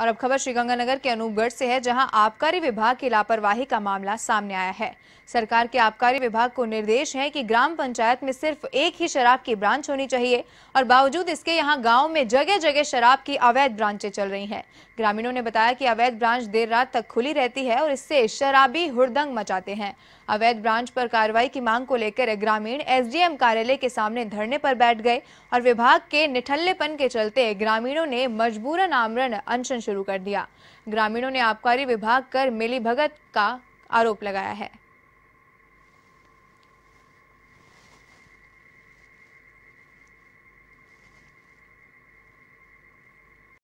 और अब खबर श्रीगंगानगर के अनूपगढ़ से है, जहां आबकारी विभाग की लापरवाही का मामला सामने आया है। सरकार के आबकारी विभाग को निर्देश है कि ग्राम पंचायत में सिर्फ एक ही शराब की ब्रांच होनी चाहिए, और बावजूद इसके यहां गांव में जगह जगह शराब की अवैध ब्रांचें चल रही हैं। ग्रामीणों ने बताया कि अवैध ब्रांच देर रात तक खुली रहती है और इससे शराबी हुड़दंग मचाते हैं। अवैध ब्रांच पर कार्रवाई की मांग को लेकर ग्रामीण एसडीएम कार्यालय के सामने धरने पर बैठ गए और विभाग के निठल्लेपन के चलते ग्रामीणों ने मजबूरन आमरण अनशन शुरू कर दिया। ग्रामीणों ने आबकारी विभाग पर मिलीभगत का आरोप लगाया है।